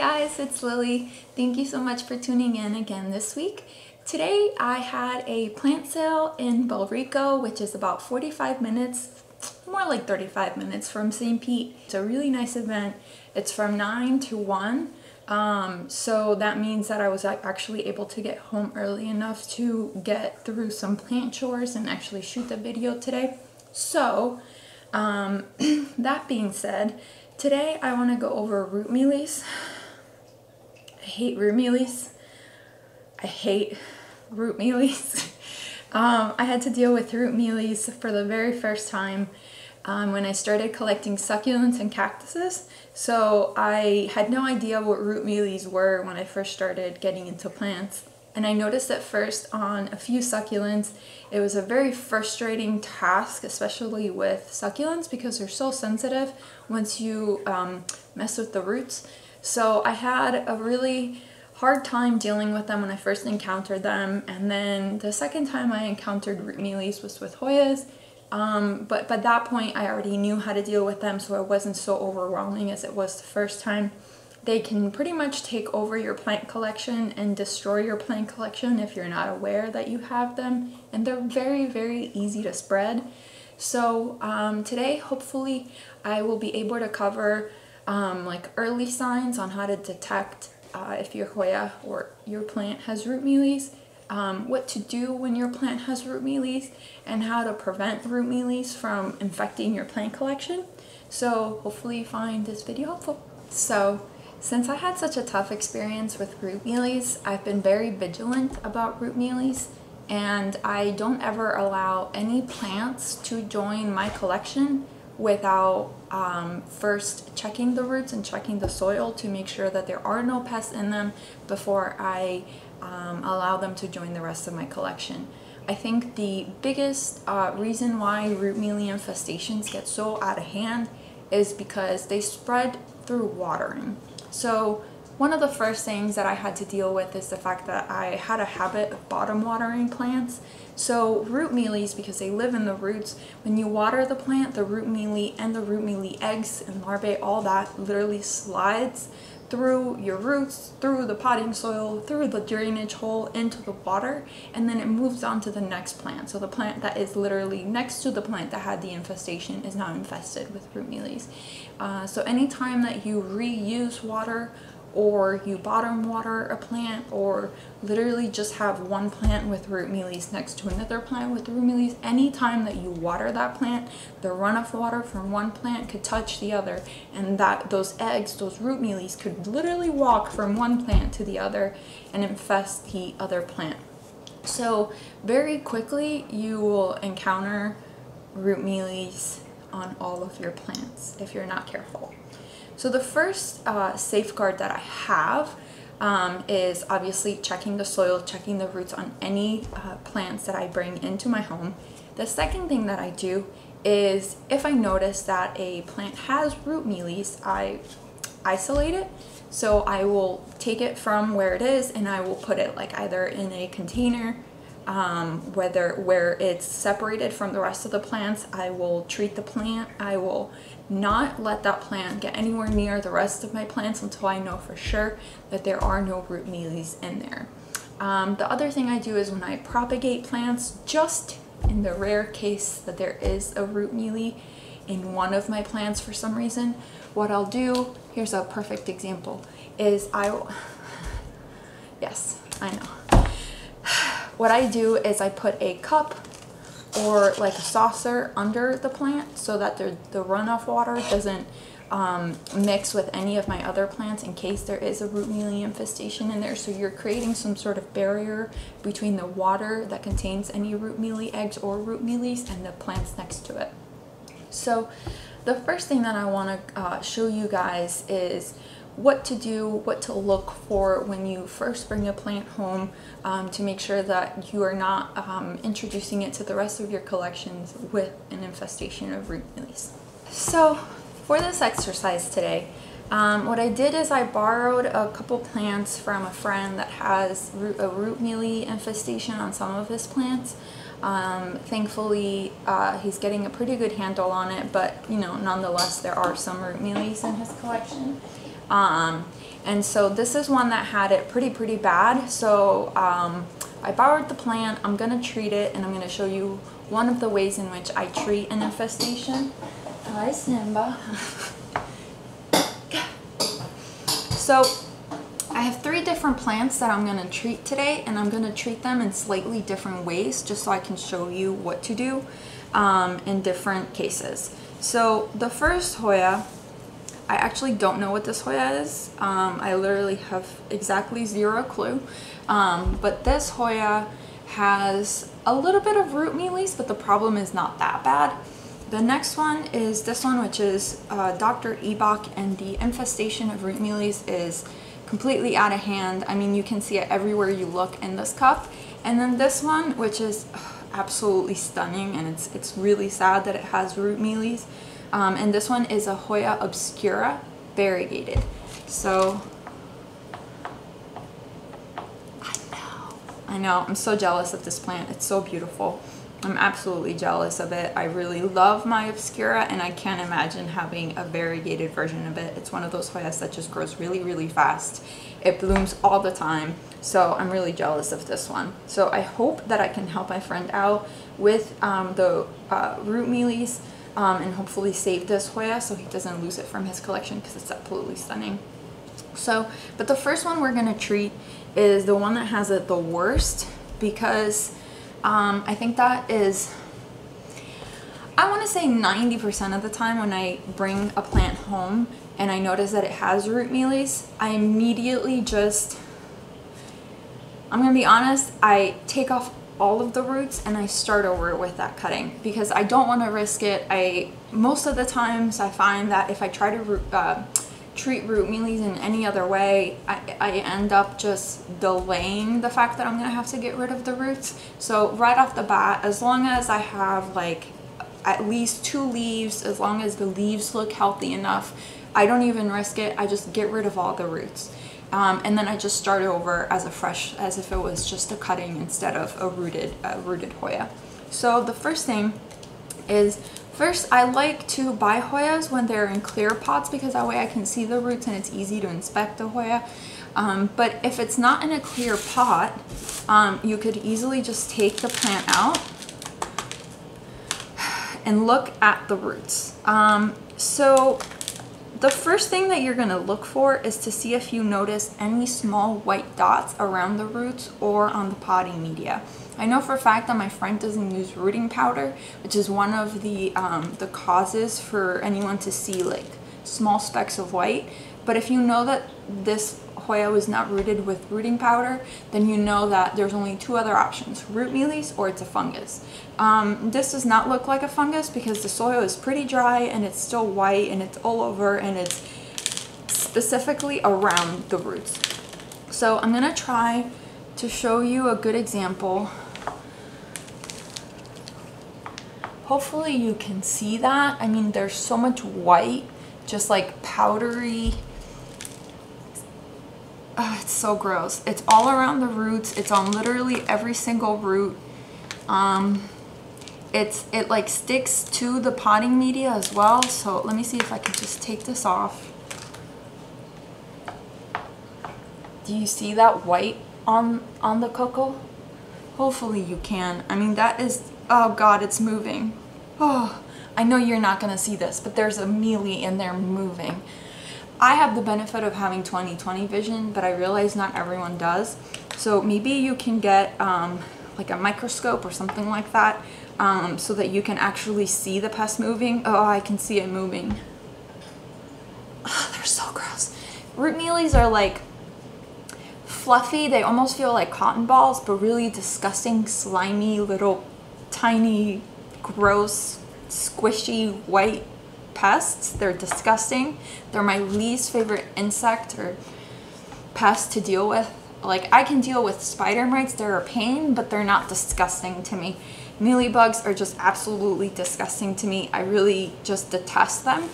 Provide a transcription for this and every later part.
guys, it's Lily. Thank you so much for tuning in again this week. Today I had a plant sale in Bel Rico, which is about 45 minutes, more like 35 minutes from St. Pete. It's a really nice event. It's from 9 to 1. So that means that I was actually able to get home early enough to get through some plant chores and actually shoot the video today. So that being said, today I want to go over root mealies. I hate root mealies. I hate root mealies. I had to deal with root mealies for the very first time when I started collecting succulents and cactuses. So I had no idea what root mealies were when I first started getting into plants. And I noticed at first on a few succulents, it was a very frustrating task, especially with succulents because they're so sensitive once you mess with the roots. So I had a really hard time dealing with them when I first encountered them. And then the second time I encountered root mealies was with Hoyas. But by that point, I already knew how to deal with them, so it wasn't so overwhelming as it was the first time. They can pretty much take over your plant collection and destroy your plant collection if you're not aware that you have them. And they're very, very easy to spread. So today, hopefully, I will be able to cover like early signs on how to detect if your Hoya or your plant has root mealies, what to do when your plant has root mealies, and how to prevent root mealies from infecting your plant collection. So hopefully you find this video helpful. So, since I had such a tough experience with root mealies, I've been very vigilant about root mealies, and I don't ever allow any plants to join my collection without first checking the roots and checking the soil to make sure that there are no pests in them before I allow them to join the rest of my collection. I think the biggest reason why root mealy infestations get so out of hand is because they spread through watering. So one of the first things that I had to deal with is the fact that I had a habit of bottom watering plants. So root mealies, because they live in the roots, when you water the plant, the root mealy and the root mealy eggs and larvae, all that literally slides through your roots, through the potting soil, through the drainage hole, into the water, and then it moves on to the next plant. So the plant that is literally next to the plant that had the infestation is now infested with root mealies. So anytime that you reuse water or you bottom water a plant, or literally just have one plant with root mealies next to another plant with root mealies, anytime that you water that plant, the runoff water from one plant could touch the other, and that those eggs, those root mealies, could literally walk from one plant to the other and infest the other plant. So very quickly you will encounter root mealies on all of your plants if you're not careful. So the first safeguard that I have is obviously checking the soil, checking the roots on any plants that I bring into my home. The second thing that I do is if I notice that a plant has root mealies, I isolate it. So I will take it from where it is and I will put it like either in a container, where it's separated from the rest of the plants. I will treat the plant. I will not let that plant get anywhere near the rest of my plants until I know for sure that there are no root mealies in there. The other thing I do is when I propagate plants, just in the rare case that there is a root mealy in one of my plants for some reason, what I'll do, here's a perfect example, is I will, yes, I know. What I do is I put a cup or like a saucer under the plant so that the runoff water doesn't mix with any of my other plants in case there is a root mealy infestation in there. So you're creating some sort of barrier between the water that contains any root mealy eggs or root mealies and the plants next to it. So the first thing that I want to show you guys is what to do, what to look for when you first bring a plant home to make sure that you are not introducing it to the rest of your collections with an infestation of root mealies. So for this exercise today, what I did is I borrowed a couple plants from a friend that has a root mealy infestation on some of his plants. Thankfully, he's getting a pretty good handle on it, but you know, nonetheless, there are some root mealies in his collection. And so this is one that had it pretty bad. So I borrowed the plant. I'm gonna treat it, and I'm gonna show you one of the ways in which I treat an infestation. Hi, Simba. So I have three different plants that I'm gonna treat today, and I'm gonna treat them in slightly different ways just so I can show you what to do in different cases. So the first Hoya, I actually don't know what this Hoya is. I literally have exactly zero clue. But this Hoya has a little bit of root mealies, but the problem is not that bad. The next one is this one, which is Dr. Ebok, and the infestation of root mealies is completely out of hand. I mean, you can see it everywhere you look in this cup. And then this one, which is absolutely stunning, and it's really sad that it has root mealies. And this one is a Hoya Obscura Variegated. So, I know, I'm so jealous of this plant. It's so beautiful. I'm absolutely jealous of it. I really love my Obscura, and I can't imagine having a variegated version of it. It's one of those Hoyas that just grows really fast. It blooms all the time. So I'm really jealous of this one. So I hope that I can help my friend out with the root mealies. And hopefully save this Hoya so he doesn't lose it from his collection, because it's absolutely stunning. So, but the first one we're going to treat is the one that has it the worst, because I think that is, I want to say 90% of the time when I bring a plant home and I notice that it has root mealies, I immediately just, I'm going to be honest, I take off all of the roots and I start over with that cutting, because I don't want to risk it. Most of the times I find that if I try to treat root mealies in any other way, I end up just delaying the fact that I'm gonna have to get rid of the roots. So right off the bat, as long as I have like at least two leaves, as long as the leaves look healthy enough, I don't even risk it. I just get rid of all the roots. And then I just start over as if it was just a cutting instead of a rooted Hoya. So the first thing is, first I like to buy Hoyas when they're in clear pots, because that way I can see the roots and it's easy to inspect the Hoya. But if it's not in a clear pot, you could easily just take the plant out and look at the roots. So the first thing that you're going to look for is to see if you notice any small white dots around the roots or on the potting media. I know for a fact that my friend doesn't use rooting powder, which is one of the causes for anyone to see like small specks of white. But if you know that this Hoya was not rooted with rooting powder, then you know that there's only two other options: root mealies, or it's a fungus. This does not look like a fungus because the soil is pretty dry and it's still white and it's all over and it's specifically around the roots. So I'm gonna try to show you a good example. Hopefully you can see that. I mean, there's so much white, just like powdery. Oh, it's so gross. It's all around the roots. It's on literally every single root. It like sticks to the potting media as well. So let me see if I can just take this off. Do you see that white on the coco? Hopefully you can. I mean, that is, oh God, it's moving. Oh, I know you're not gonna see this, but there's a mealy in there moving. I have the benefit of having 20/20 vision, but I realize not everyone does. So maybe you can get like a microscope or something like that, so that you can actually see the pest moving. Oh, I can see it moving. Oh, they're so gross. Root mealies are like fluffy. They almost feel like cotton balls, but really disgusting, slimy, little, tiny, gross, squishy, white pests. They're disgusting. They're my least favorite insect or pest to deal with. Like, I can deal with spider mites. They're a pain, but they're not disgusting to me. Mealybugs are just absolutely disgusting to me. I really just detest them.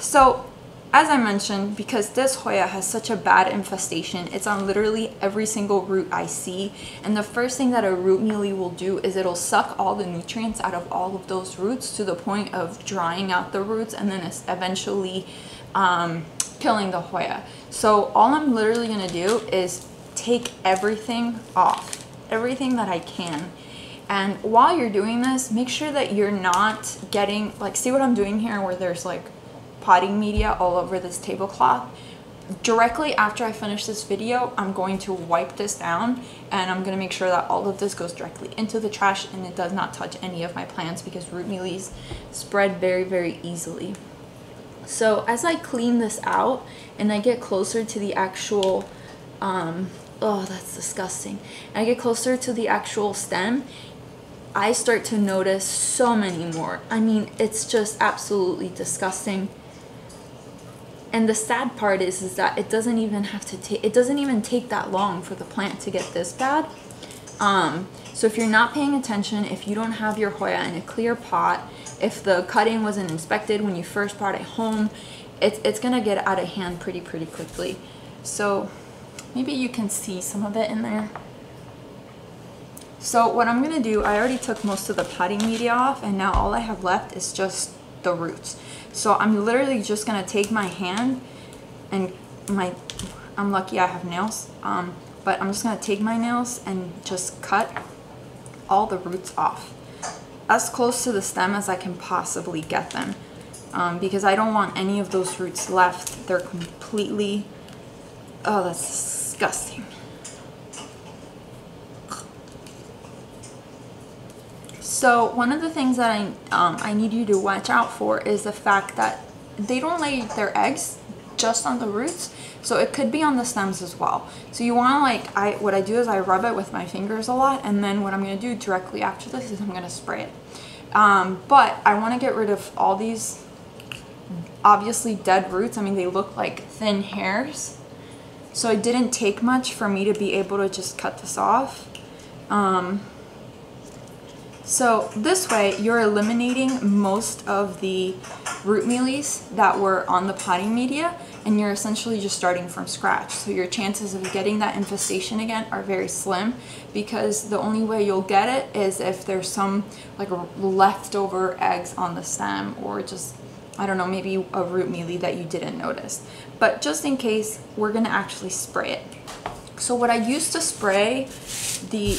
So, as I mentioned, because this Hoya has such a bad infestation, it's on literally every single root I see. And the first thing that a root mealy will do is it'll suck all the nutrients out of all of those roots to the point of drying out the roots, and then it's eventually killing the Hoya. So all I'm literally gonna do is take everything off, everything that I can. And while you're doing this, make sure that you're not getting, like, see what I'm doing here where there's like potting media all over this tablecloth. Directly after I finish this video, I'm going to wipe this down and I'm going to make sure that all of this goes directly into the trash and it does not touch any of my plants, because root mealies spread very, very easily. So as I clean this out and I get closer to the actual, oh, that's disgusting. And I get closer to the actual stem, I start to notice so many more. I mean, it's just absolutely disgusting. And the sad part is that it doesn't even have to take, it doesn't even take that long for the plant to get this bad. So if you're not paying attention, if you don't have your Hoya in a clear pot, if the cutting wasn't inspected when you first brought it home, it's gonna get out of hand pretty quickly. So maybe you can see some of it in there. So what I'm gonna do, I already took most of the potting media off, and now all I have left is just the roots. So I'm literally just gonna take my hand and my, I'm lucky I have nails, but I'm just gonna take my nails and just cut all the roots off as close to the stem as I can possibly get them, because I don't want any of those roots left. They're completely, oh, that's disgusting. So one of the things that I need you to watch out for is the fact that they don't lay their eggs just on the roots, so it could be on the stems as well. So you want to, like, what I do is I rub it with my fingers a lot, and then what I'm going to do directly after this is I'm going to spray it. But I want to get rid of all these obviously dead roots. I mean, they look like thin hairs. So it didn't take much for me to be able to just cut this off. So this way, you're eliminating most of the root mealies that were on the potting media, and you're essentially just starting from scratch. So your chances of getting that infestation again are very slim, because the only way you'll get it is if there's some, like, leftover eggs on the stem, or just, I don't know, maybe a root mealie that you didn't notice. But just in case, we're gonna actually spray it. So what I used to spray the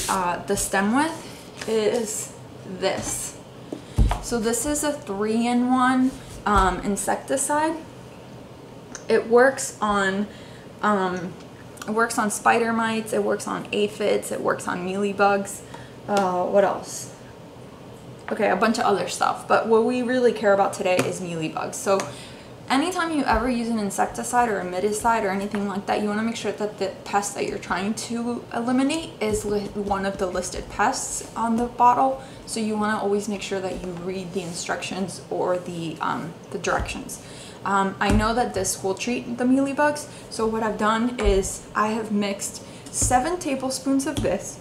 stem with is this. So this is a 3-in-1 insecticide. It works on spider mites, it works on aphids, it works on mealybugs, what else? Okay, a bunch of other stuff, but what we really care about today is mealybugs. So anytime you ever use an insecticide or a miticide or anything like that, you want to make sure that the pest that you're trying to eliminate is one of the listed pests on the bottle. So you want to always make sure that you read the instructions or the directions. I know that this will treat the mealybugs. So what I've done is I have mixed 7 tablespoons of this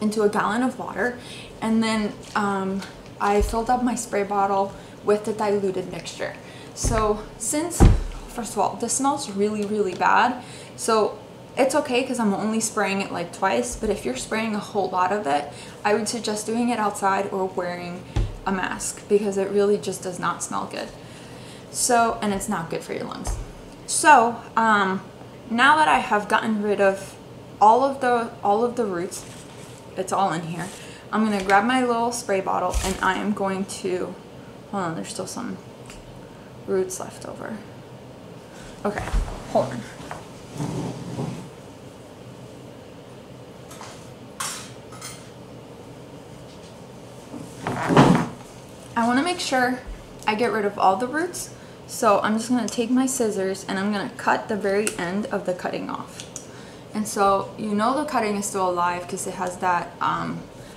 into a gallon of water, and then I filled up my spray bottle with the diluted mixture. So since, first of all, this smells really bad, so it's okay because I'm only spraying it like twice, but if you're spraying a whole lot of it, I would suggest doing it outside or wearing a mask, because it really just does not smell good. So, and it's not good for your lungs. So now that I have gotten rid of all of the roots, it's all in here, I'm gonna grab my little spray bottle and I am going to, hold on, there's still some roots left over. Okay, hold on. I want to make sure I get rid of all the roots, so I'm just going to take my scissors and I'm going to cut the very end of the cutting off. And so you know the cutting is still alive because it has that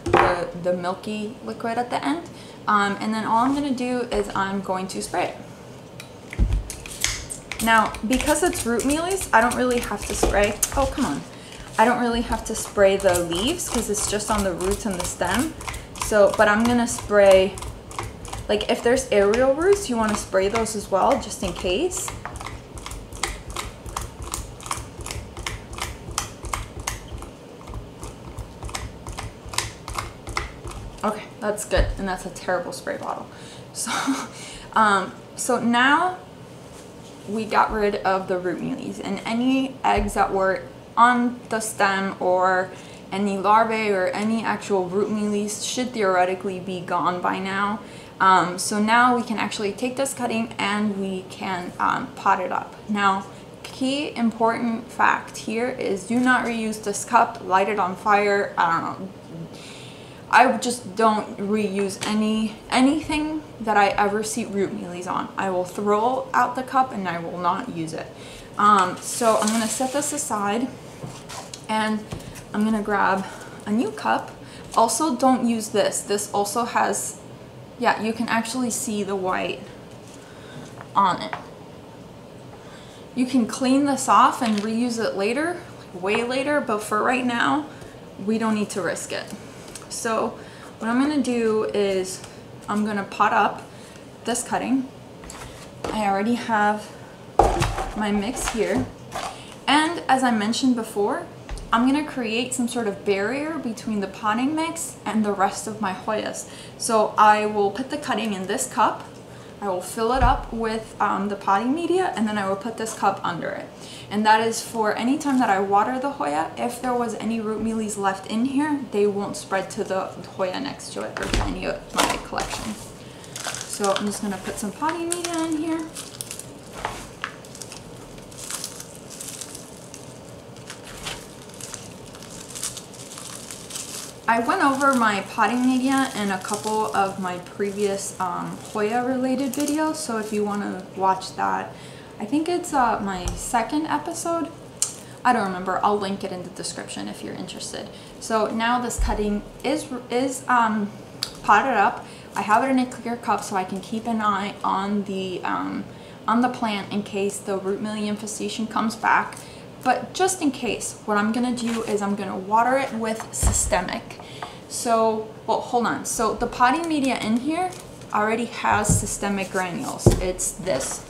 the milky liquid at the end. And then all I'm going to do is I'm going to spray it. Now, because it's root mealies, I don't really have to spray, oh, come on. I don't really have to spray the leaves because it's just on the roots and the stem. So, but I'm gonna spray, like, if there's aerial roots, you wanna spray those as well, just in case. Okay, that's good, and that's a terrible spray bottle. So, so now, we got rid of the root mealies and any eggs that were on the stem or any larvae or any actual root mealies should theoretically be gone by now. So now we can actually take this cutting and we can pot it up. Now, key important fact here is do not reuse this cup, light it on fire. I just don't reuse anything that I ever see root mealies on. I will throw out the cup and I will not use it. So I'm gonna set this aside and I'm gonna grab a new cup. Also, don't use this. This also has, yeah, you can actually see the white on it. You can clean this off and reuse it later, way later, but for right now, we don't need to risk it. So what I'm gonna do is I'm gonna pot up this cutting. I already have my mix here. And as I mentioned before, I'm gonna create some sort of barrier between the potting mix and the rest of my Hoyas. So I will put the cutting in this cup, I will fill it up with the potting media, and then I will put this cup under it. And that is for any time that I water the Hoya, if there was any root mealies left in here, they won't spread to the Hoya next to it or to any of my collection. So I'm just gonna put some potting media in here. I went over my potting media in a couple of my previous Hoya related videos, so if you want to watch that, I think it's my second episode. I don't remember, I'll link it in the description if you're interested. So now this cutting is potted up. I have it in a clear cup so I can keep an eye on the plant in case the root mealie infestation comes back. But just in case, what I'm gonna do is I'm gonna water it with systemic. So, well, hold on. So the potting media in here already has systemic granules. It's this.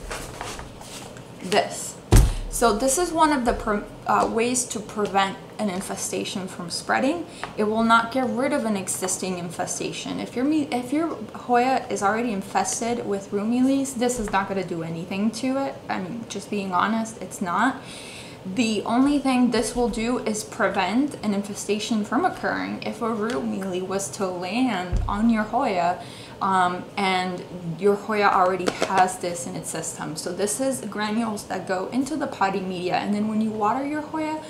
So this is one of the ways to prevent an infestation from spreading. It will not get rid of an existing infestation. If your Hoya is already infested with root mealies, this is not gonna do anything to it. I mean, just being honest, it's not. The only thing this will do is prevent an infestation from occurring if a root mealie was to land on your Hoya and your Hoya already has this in its system. So this is granules that go into the potting media, and then when you water your Hoya,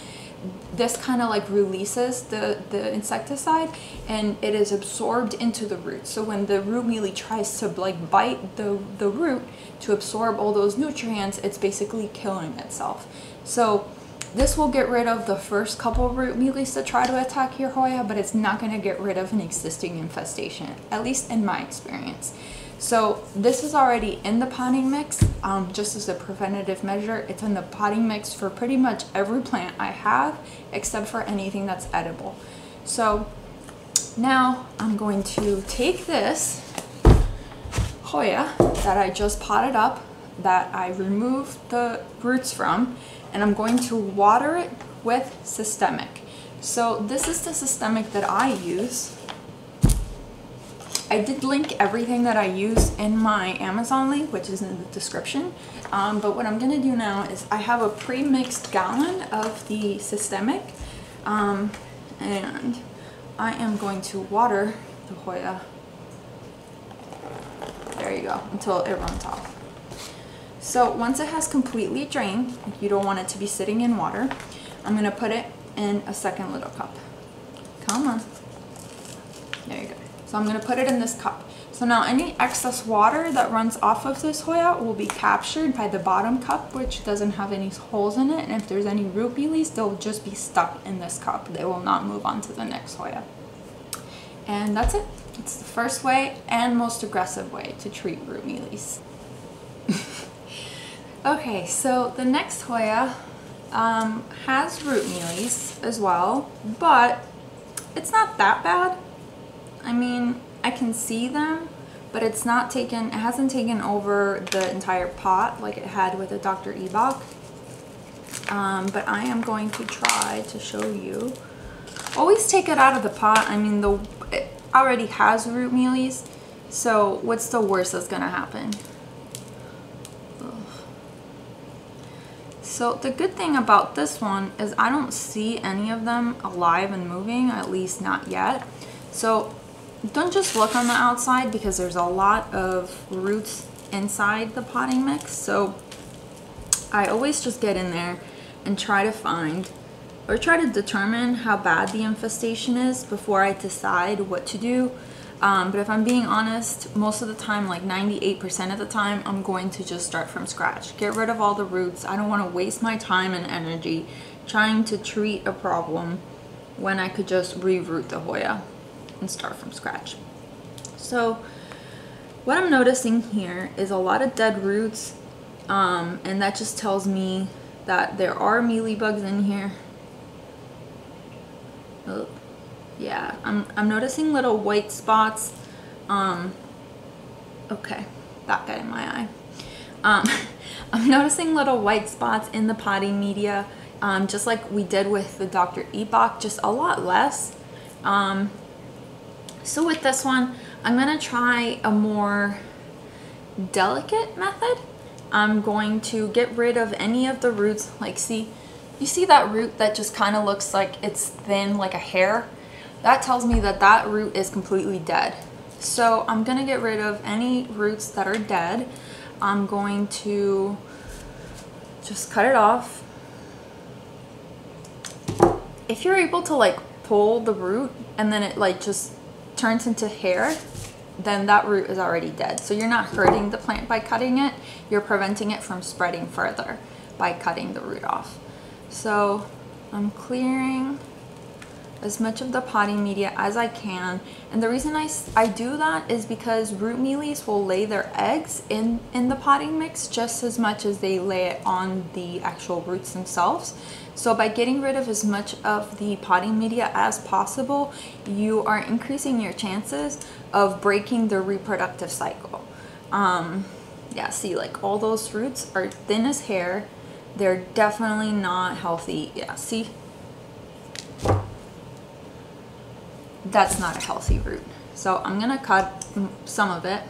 this kind of like releases the insecticide and it is absorbed into the root. So when the root mealie tries to like bite the root to absorb all those nutrients, it's basically killing itself. So this will get rid of the first couple of root mealies that try to attack your Hoya, but it's not going to get rid of an existing infestation, at least in my experience. So this is already in the potting mix, just as a preventative measure. It's in the potting mix for pretty much every plant I have, except for anything that's edible. So now I'm going to take this Hoya that I just potted up, that I removed the roots from, and I'm going to water it with systemic. So this is the systemic that I use. I did link everything that I use in my Amazon link, which is in the description. But what I'm gonna do now is I have a pre-mixed gallon of the systemic, and I am going to water the Hoya, there you go, until it runs off. So once it has completely drained, you don't want it to be sitting in water, I'm gonna put it in a second little cup. Come on, there you go. So I'm gonna put it in this cup. So now any excess water that runs off of this Hoya will be captured by the bottom cup, which doesn't have any holes in it, and if there's any root mealies, they'll just be stuck in this cup. They will not move on to the next Hoya. And that's it. It's the first way and most aggressive way to treat root mealies. Okay, so the next Hoya has root mealies as well, but it's not that bad. I mean, I can see them, but it's not taken, it hasn't taken over the entire pot like it had with the Dr. Ebok. But I am going to try to show you. Always take it out of the pot. I mean, it already has root mealies, so what's the worst that's gonna happen? So the good thing about this one is I don't see any of them alive and moving, at least not yet. So don't just look on the outside because there's a lot of roots inside the potting mix. So I always just get in there and try to find or try to determine how bad the infestation is before I decide what to do. But if I'm being honest, most of the time, like 98% of the time, I'm going to just start from scratch. Get rid of all the roots. I don't want to waste my time and energy trying to treat a problem when I could just reroot the Hoya and start from scratch. So what I'm noticing here is a lot of dead roots, and that just tells me that there are mealybugs in here. Oh. Yeah, I'm noticing little white spots. Okay, that got in my eye. I'm noticing little white spots in the potting media, just like we did with the Dr. Ebok, just a lot less. So with this one, I'm gonna try a more delicate method. I'm going to get rid of any of the roots, like see, you see that root that just kind of looks like it's thin, like a hair? That tells me that that root is completely dead. So I'm gonna get rid of any roots that are dead. I'm going to just cut it off. If you're able to like pull the root and then it like just turns into hair, then that root is already dead. So you're not hurting the plant by cutting it, you're preventing it from spreading further by cutting the root off. So I'm clearing as much of the potting media as I can. And the reason I do that is because root mealies will lay their eggs in the potting mix just as much as they lay it on the actual roots themselves. So by getting rid of as much of the potting media as possible, you are increasing your chances of breaking the reproductive cycle. Yeah, see, like all those roots are thin as hair. They're definitely not healthy. Yeah, see? That's not a healthy root. So I'm gonna cut some of it,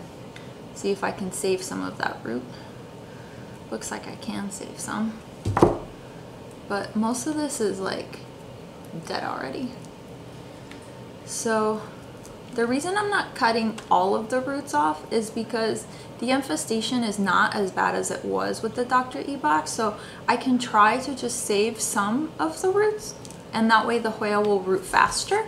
see if I can save some of that root. Looks like I can save some, but most of this is like dead already. So the reason I'm not cutting all of the roots off is because the infestation is not as bad as it was with the Dr. Ebok, so I can try to just save some of the roots, and that way the Hoya will root faster,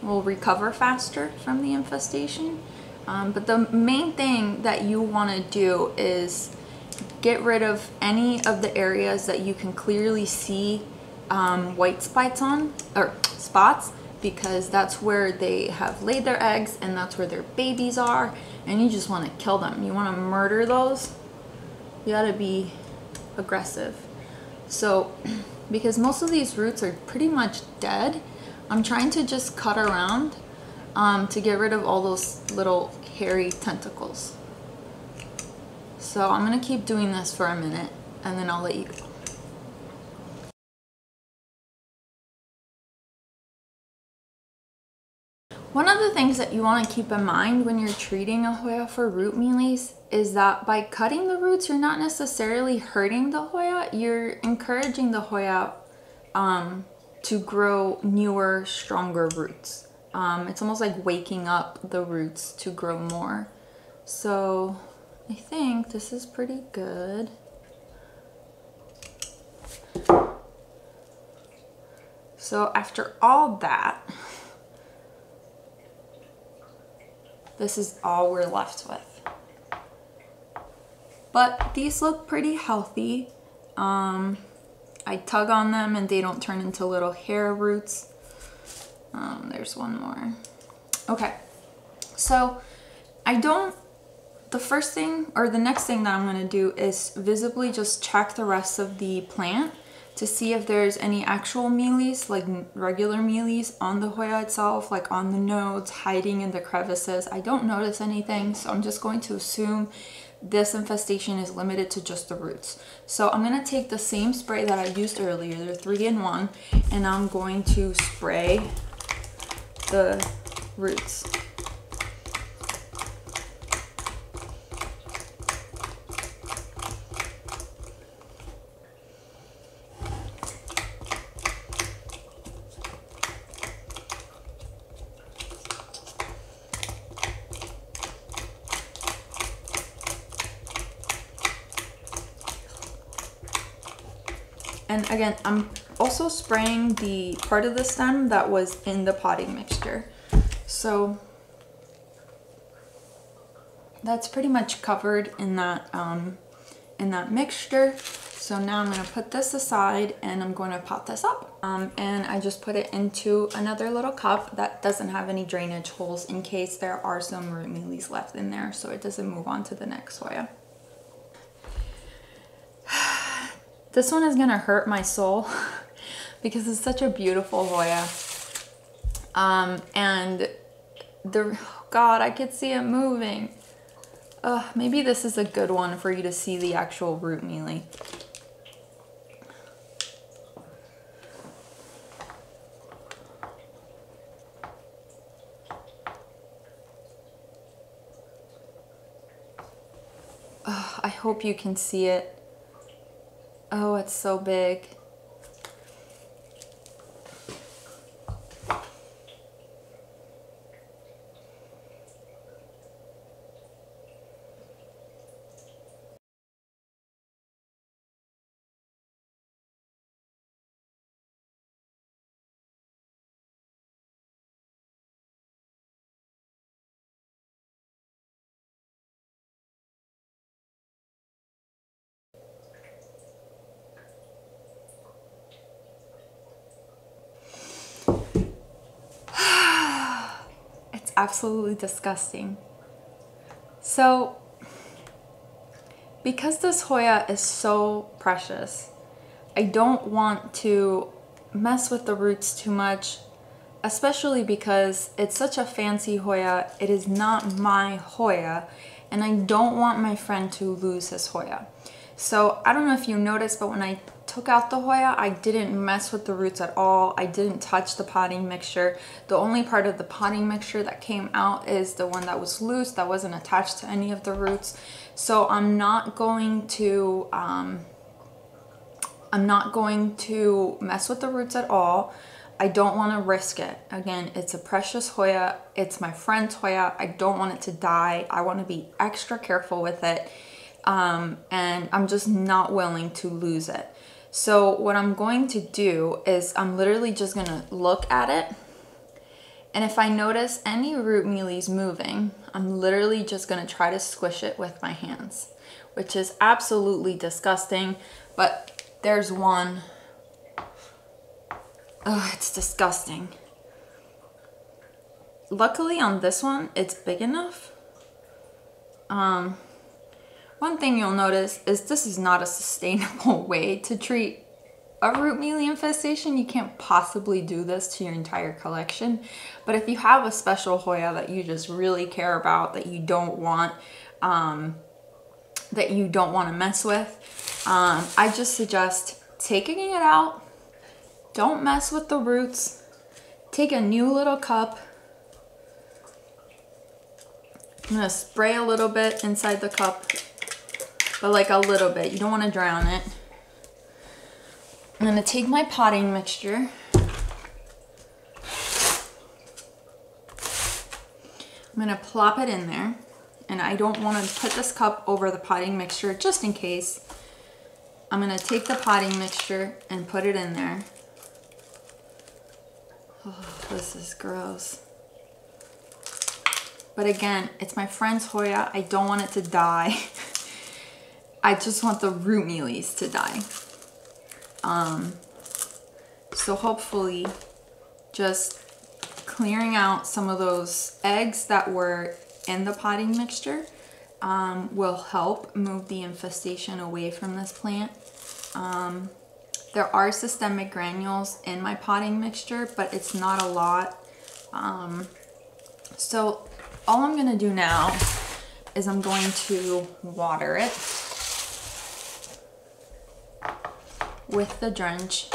will recover faster from the infestation. But the main thing that you want to do is get rid of any of the areas that you can clearly see white spots on, or spots, because that's where they have laid their eggs and that's where their babies are, and you just want to kill them. You want to murder those. You got to be aggressive. So because most of these roots are pretty much dead, I'm trying to just cut around to get rid of all those little hairy tentacles. So I'm gonna keep doing this for a minute and then I'll let you go. One of the things that you want to keep in mind when you're treating a Hoya for root mealies is that by cutting the roots, you're not necessarily hurting the Hoya, you're encouraging the Hoya to grow newer, stronger roots. It's almost like waking up the roots to grow more. So I think this is pretty good. So after all that, this is all we're left with. But these look pretty healthy. I tug on them and they don't turn into little hair roots. There's one more. Okay, so the next thing that I'm gonna do is visibly just check the rest of the plant to see if there's any actual mealies, like regular mealies on the Hoya itself, like on the nodes, hiding in the crevices. I don't notice anything, so I'm just going to assume this infestation is limited to just the roots. So I'm gonna take the same spray that I used earlier, the 3-in-1, and I'm going to spray the roots. And again, I'm also spraying the part of the stem that was in the potting mixture. So that's pretty much covered in that mixture. So now I'm going to put this aside and I'm going to pot this up. And I just put it into another little cup that doesn't have any drainage holes in case there are some root mealies left in there, so it doesn't move on to the next Hoya. This one is going to hurt my soul because it's such a beautiful Hoya. And the, God, I could see it moving. Maybe this is a good one for you to see the actual root mealy. I hope you can see it. Oh, it's so big. Absolutely disgusting. So because this Hoya is so precious, I don't want to mess with the roots too much, especially because it's such a fancy Hoya. It is not my Hoya, and I don't want my friend to lose his Hoya. So I don't know if you noticed, but when I took out the Hoya, I didn't mess with the roots at all. I didn't touch the potting mixture. The only part of the potting mixture that came out is the one that was loose, that wasn't attached to any of the roots. So I'm not going to mess with the roots at all. I don't want to risk it. Again, it's a precious Hoya. It's my friend's Hoya. I don't want it to die. I want to be extra careful with it. And I'm just not willing to lose it. So what I'm going to do is I'm literally just going to look at it, and if I notice any root mealies moving, I'm literally just going to try to squish it with my hands, which is absolutely disgusting, but there's one. Oh, it's disgusting. Luckily on this one, it's big enough. One thing you'll notice is this is not a sustainable way to treat a root mealy infestation. You can't possibly do this to your entire collection. But if you have a special Hoya that you just really care about, that you don't want to mess with, I just suggest taking it out. Don't mess with the roots. Take a new little cup. I'm gonna spray a little bit inside the cup. But like a little bit, you don't want to drown it. I'm going to take my potting mixture. I'm going to plop it in there, and I don't want to put this cup over the potting mixture just in case. I'm going to take the potting mixture and put it in there. Oh, this is gross. But again, it's my friend's Hoya. I don't want it to die. I just want the root mealies to die. So hopefully just clearing out some of those eggs that were in the potting mixture will help move the infestation away from this plant. There are systemic granules in my potting mixture, but it's not a lot. So all I'm gonna do now is I'm going to water it with the drench.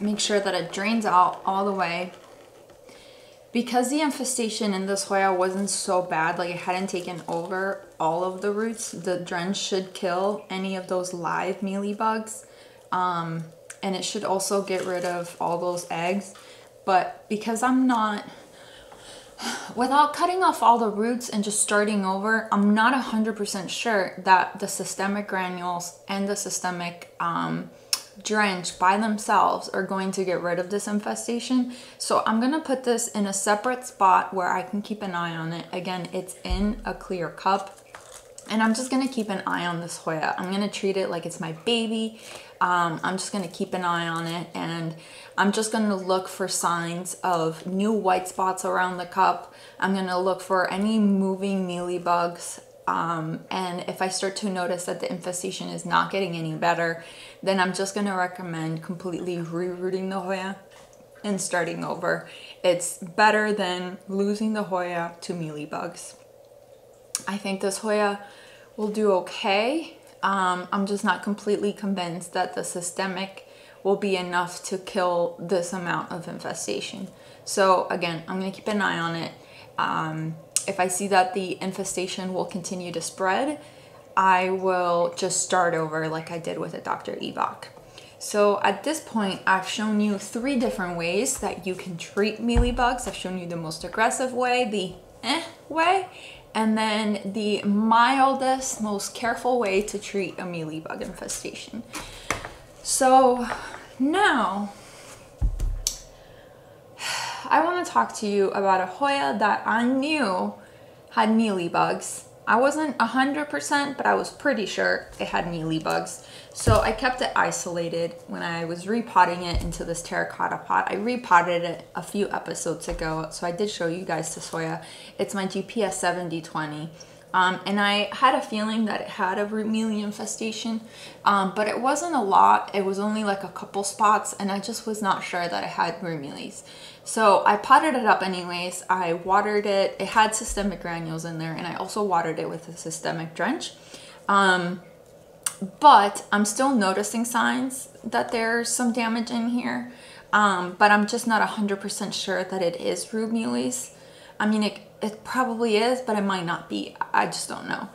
Make sure that it drains out all the way. Because the infestation in this Hoya wasn't so bad, like it hadn't taken over all of the roots, the drench should kill any of those live mealy bugs. And it should also get rid of all those eggs. But because I'm not Without cutting off all the roots and just starting over, I'm not 100% sure that the systemic granules and the systemic drench by themselves are going to get rid of this infestation. So I'm gonna put this in a separate spot where I can keep an eye on it. Again, it's in a clear cup. And I'm just gonna keep an eye on this Hoya. I'm gonna treat it like it's my baby. I'm just gonna keep an eye on it, and I'm just gonna look for signs of new white spots around the cup. I'm gonna look for any moving mealybugs. And if I start to notice that the infestation is not getting any better, then I'm just gonna recommend completely re-rooting the Hoya and starting over. It's better than losing the Hoya to mealybugs. I think this Hoya will do okay. I'm just not completely convinced that the systemic will be enough to kill this amount of infestation. So again, I'm gonna keep an eye on it. If I see that the infestation will continue to spread, I will just start over like I did with a Dr. Ebok. So at this point, I've shown you three different ways that you can treat mealybugs. I've shown you the most aggressive way, the way, and then the mildest, most careful way to treat a mealybug infestation. So now, I want to talk to you about a Hoya that I knew had mealybugs. I wasn't 100%, but I was pretty sure it had mealybugs. So I kept it isolated when I was repotting it into this terracotta pot. I repotted it a few episodes ago, so I did show you guys this Hoya. It's my GPS 7D20. And I had a feeling that it had a root mealy infestation, but it wasn't a lot. It was only like a couple spots, and I just was not sure that it had root mealies. So I potted it up anyways. I watered it. It had systemic granules in there, and I also watered it with a systemic drench. But I'm still noticing signs that there's some damage in here, but I'm just not 100% sure that it is root mealies. I mean, it probably is, but it might not be. I just don't know.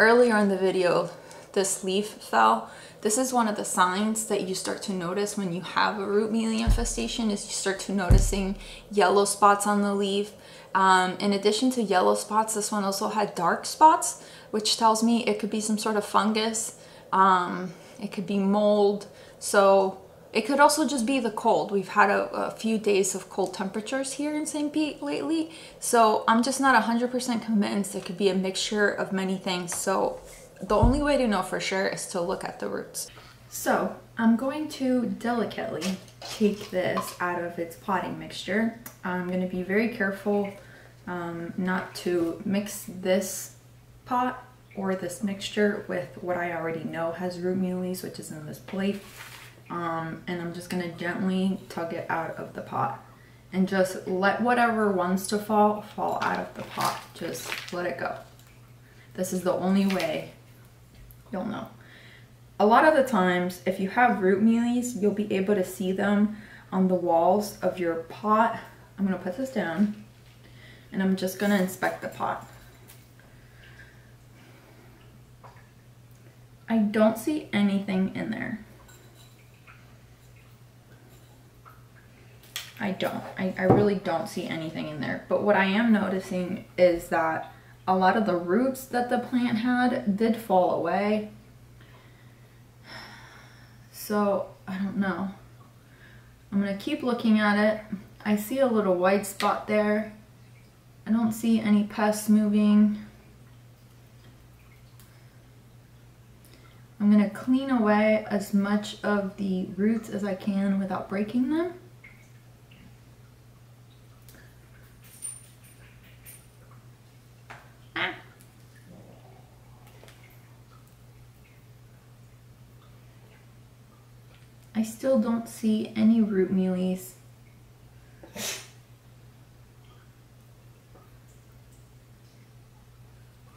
Earlier in the video, this leaf fell. This is one of the signs that you start to notice when you have a root mealy infestation, is you start to noticing yellow spots on the leaf. In addition to yellow spots, this one also had dark spots, which tells me it could be some sort of fungus. It could be mold. So it could also just be the cold. We've had a few days of cold temperatures here in St. Pete lately, so I'm just not 100% convinced. It could be a mixture of many things, so the only way to know for sure is to look at the roots. So I'm going to delicately take this out of its potting mixture. I'm going to be very careful not to mix this pot or this mixture with what I already know has root mealies, which is in this plate. And I'm just gonna gently tug it out of the pot and just let whatever wants to fall out of the pot. Just let it go. This is the only way you'll know. A lot of the times, if you have root mealies, you'll be able to see them on the walls of your pot. I'm gonna put this down and I'm just gonna inspect the pot. I don't see anything in there. I really don't see anything in there. But what I am noticing is that a lot of the roots that the plant had did fall away. So I don't know. I'm gonna keep looking at it. I see a little white spot there. I don't see any pests moving. I'm gonna clean away as much of the roots as I can without breaking them. I still don't see any root mealies.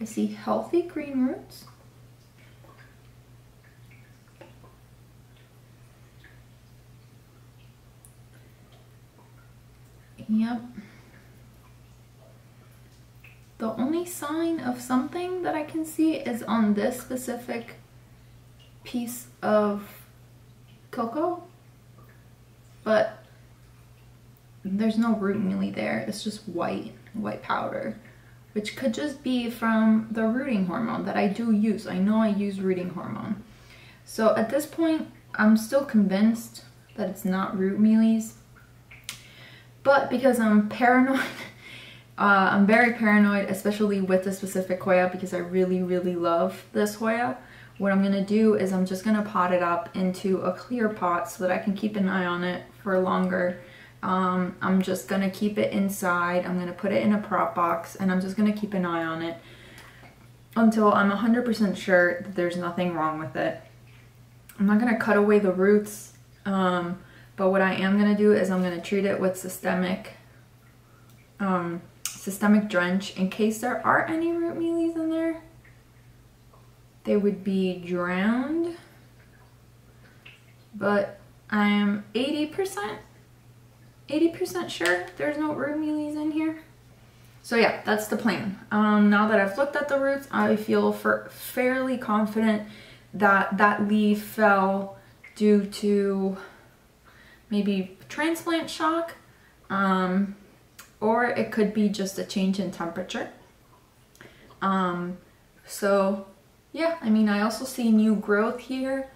I see healthy green roots. Yep. The only sign of something that I can see is on this specific piece of cocoa, but there's no root really there. It's just white powder, which could just be from the rooting hormone that I do use. I know I use rooting hormone. So at this point, I'm still convinced that it's not root mealies. But because I'm paranoid, I'm very paranoid, especially with the specific Hoya, because I really, really love this Hoya. What I'm going to do is I'm just going to pot it up into a clear pot so that I can keep an eye on it for longer. I'm just going to keep it inside. I'm going to put it in a prop box, and I'm just going to keep an eye on it until I'm 100% sure that there's nothing wrong with it. I'm not going to cut away the roots, but what I am going to do is I'm going to treat it with systemic drench in case there are any root mealies in there. They would be drowned, but I am 80% sure there's no root mealies in here. So yeah, that's the plan. Now that I've looked at the roots, I feel fairly confident that that leaf fell due to maybe transplant shock, or it could be just a change in temperature. So yeah, I mean, I also see new growth here.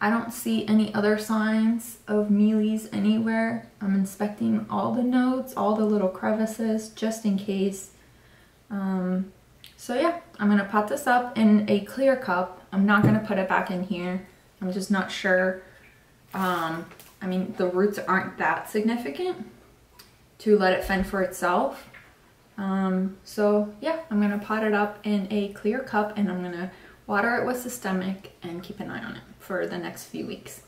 I don't see any other signs of mealies anywhere. I'm inspecting all the nodes, all the little crevices, just in case. So yeah, I'm gonna pot this up in a clear cup. I'm not gonna put it back in here. I'm just not sure. I mean, the roots aren't that significant to let it fend for itself. So yeah, I'm gonna pot it up in a clear cup, and I'm gonna water it with systemic and keep an eye on it for the next few weeks.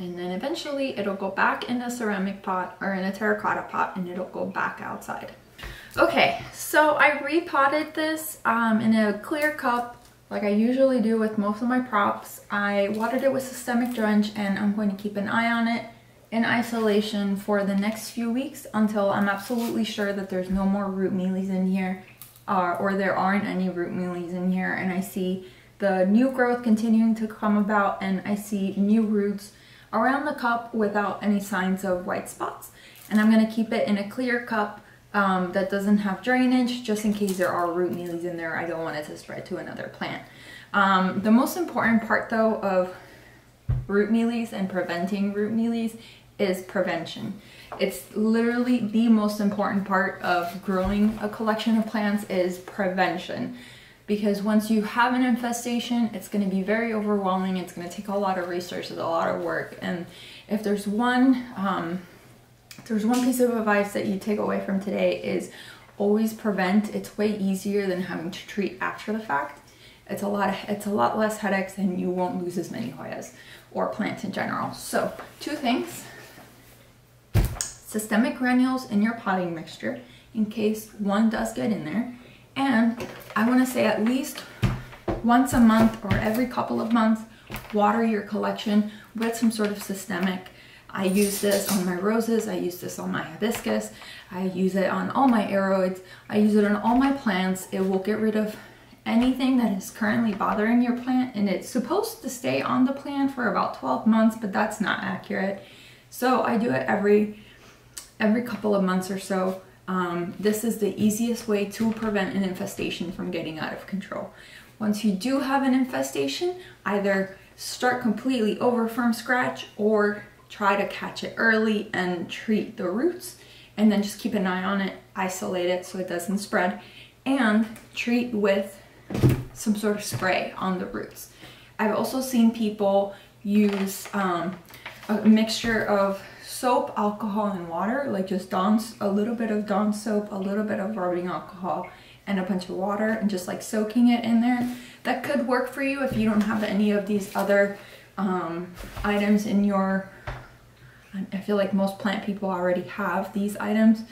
And then eventually it'll go back in a ceramic pot or in a terracotta pot, and it'll go back outside. Okay, so I repotted this in a clear cup like I usually do with most of my props. I watered it with systemic drench, and I'm going to keep an eye on it in isolation for the next few weeks until I'm absolutely sure that there's no more root mealies in here, or there aren't any root mealies in here, and I see the new growth continuing to come about, and I see new roots around the cup without any signs of white spots. And I'm gonna keep it in a clear cup that doesn't have drainage, just in case there are root mealies in there. I don't want it to spread to another plant. The most important part though of root mealies and preventing root mealies is prevention. It's literally the most important part of growing a collection of plants is prevention, because once you have an infestation, it's going to be very overwhelming. It's going to take a lot of research, a lot of work, and if there's one piece of advice that you take away from today is always prevent. It's way easier than having to treat after the fact. It's a lot less headaches, and you won't lose as many Hoyas or plants in general. So two things: systemic granules in your potting mixture in case one does get in there, and I want to say at least once a month or every couple of months, water your collection with some sort of systemic. I use this on my roses, I use this on my hibiscus, I use it on all my aeroids, I use it on all my plants. It will get rid of anything that is currently bothering your plant, and it's supposed to stay on the plant for about 12 months, but that's not accurate. So I do it every couple of months or so. This is the easiest way to prevent an infestation from getting out of control. Once you do have an infestation, either start completely over from scratch or try to catch it early and treat the roots, and then just keep an eye on it, isolate it so it doesn't spread, and treat with some sort of spray on the roots. I've also seen people use a mixture of soap, alcohol, and water, like just Dawn's, a little bit of Dawn soap, a little bit of rubbing alcohol, and a bunch of water, and just like soaking it in there. That could work for you if you don't have any of these other items in your, I feel like most plant people already have these items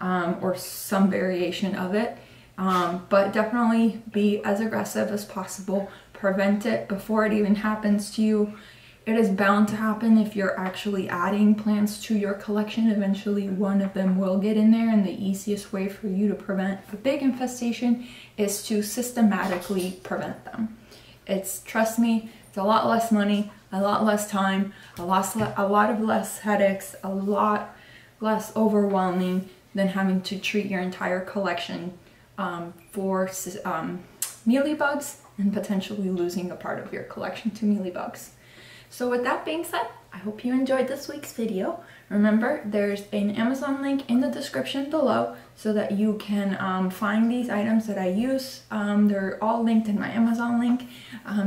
or some variation of it, but definitely be as aggressive as possible. Prevent it before it even happens to you. It is bound to happen if you're actually adding plants to your collection. Eventually one of them will get in there, and the easiest way for you to prevent a big infestation is to systematically prevent them. It's, trust me, it's a lot less money, a lot less time, a lot of less headaches, a lot less overwhelming than having to treat your entire collection for mealybugs and potentially losing a part of your collection to mealybugs. So with that being said, I hope you enjoyed this week's video. Remember, there's an Amazon link in the description below so that you can find these items that I use. They're all linked in my Amazon link.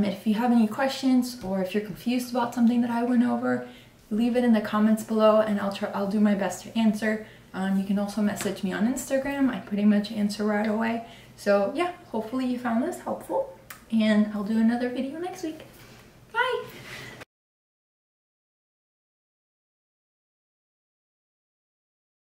If you have any questions or if you're confused about something that I went over, leave it in the comments below and I'll do my best to answer. You can also message me on Instagram. I pretty much answer right away. So yeah, hopefully you found this helpful and I'll do another video next week. Bye!